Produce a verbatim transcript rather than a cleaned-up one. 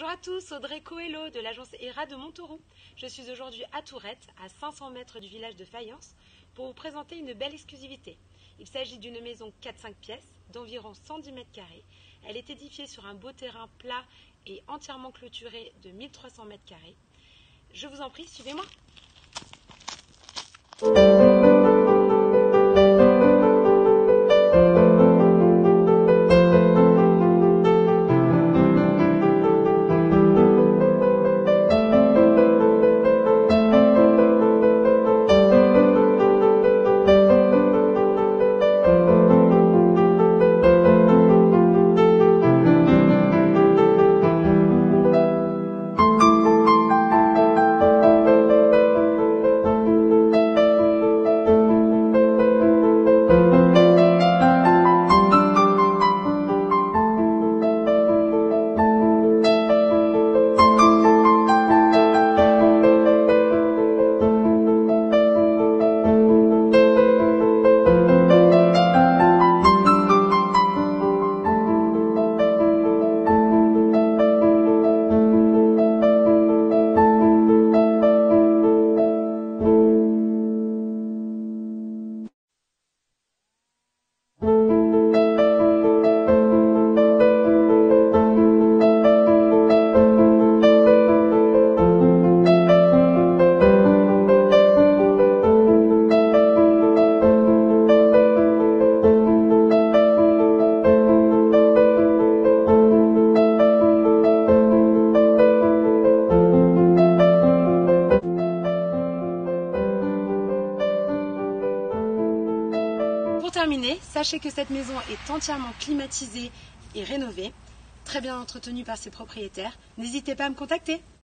Bonjour à tous, Audrey Coelho de l'agence E R A de Montauroux. Je suis aujourd'hui à Tourette, à cinq cents mètres du village de Fayence, pour vous présenter une belle exclusivité. Il s'agit d'une maison quatre cinq pièces d'environ cent dix mètres carrés. Elle est édifiée sur un beau terrain plat et entièrement clôturé de mille trois cents mètres carrés. Je vous en prie, suivez-moi. Pour terminer, sachez que cette maison est entièrement climatisée et rénovée, très bien entretenue par ses propriétaires. N'hésitez pas à me contacter.